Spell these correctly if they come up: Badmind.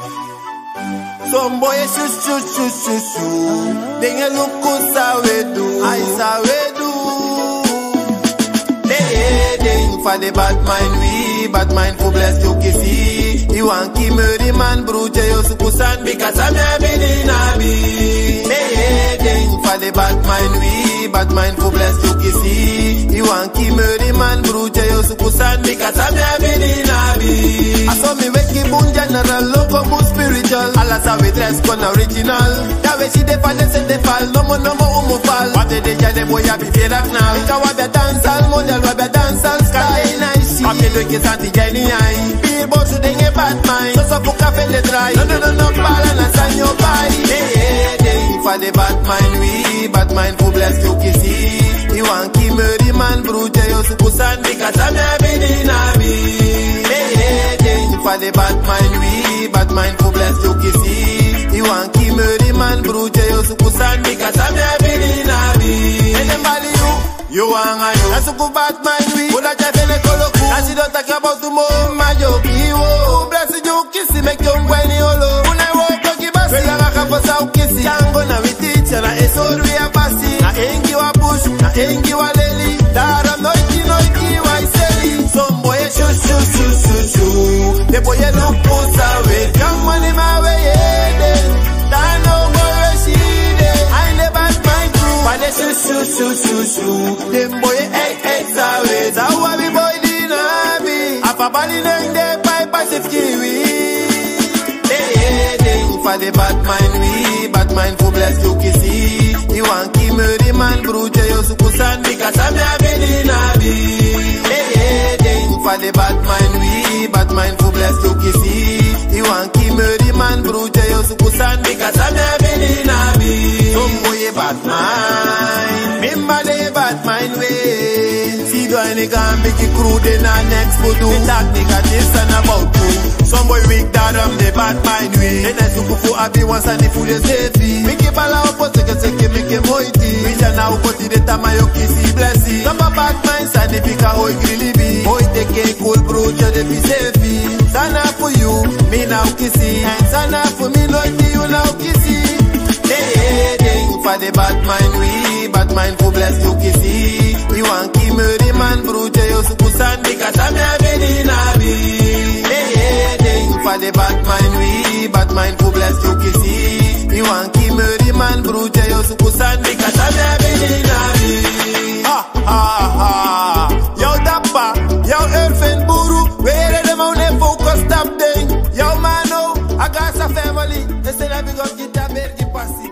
Some boys shoo. They look good, I saw we do. They for the bad mind, we bad mind for bless you kissy. You want keep murder man, brute you sukusan because I'm never in army. They for the bad mind, we bad mind for bless you kissy. You want keep murder man, brute you sukusan because I'm never in army. I saw me wake up general, local moon spiritual. Alas, I will dress con original. That way she defines and defal. No more, fall. What did they say? They boy, I be fed up now. It's our dance hall, model, our dance hall sky. I'm in the kiss anti genius. People should think about mine. So, for cafe, they try. No, balance on your body. Hey, for the bad mind, we bad mind for bless you, kissy. You want keep murder man, brute, you sukusan, because I'm never in army. For the bad mind, we bad mind for bless you kissy. You want keep murder man, brute you sukusan because I'm never in army. And then value you, you want I you. I suku bad mind we. Put a chef in a koloku. And she don't talk about tomorrow. My joke, you bless you kissy, make you whiny holo. When I walk to give us, we are a couple of kissy. Tango na we teach and I sold we a passy. Na engi wa push, na engi wa leli. Daram noiki wa iseli. Some boy shoo. The boy you look put away, young money my way, yeah. That no more she did. I never mind you. Why they shoot? Them boy eggs away. That why we boy did not be. A papa didn't they pipe as if kiwi. They for the bad mind we, bad mind for bless you kissy. You want keep murder man, brute you sukusan because I'm never in a be. For the bad mind we, bad mind for bless you kissy. You want keep murder man, brute you sukusan because I'm never in a be. Some boy bad mind, remember they bad mind way. See do I nigga make it crew then I next for do. They talk nigga this and about you. Some boy weak that I'm the bad mind way. Then I suku for happy once and if you safety. Make it fall out for second make it moity. We just now go to the time I kissy bless you. Some bad minds and if you can hold really be. Take cool brooch de bisefi. Sana for you, me now kissy. And sana for me not you now kissy. Hey, for the bad mind we, bad mind for bless you kissy. You want keep murder man brooch you sukusan because I'm never in a be. Hey, for the bad mind we, bad mind for bless you kissy. You want keep murder man brooch you sukusan because I'm never in a be. Ha ha ha. Stop them, yo mano, I got a family, instead of because get a better pass.